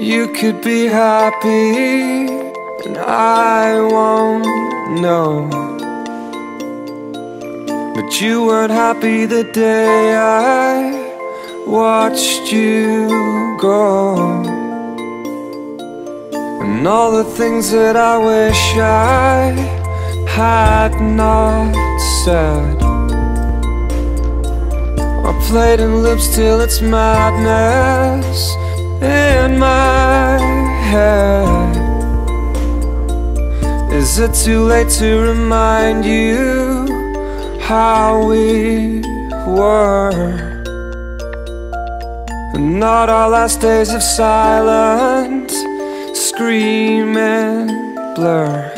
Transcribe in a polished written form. You could be happy and I won't know, but you weren't happy the day I watched you go. And all the things that I wish I had not said, I played in loops till it's madness in my head. Is it too late to remind you how we were? And not our last days of silent screaming blur.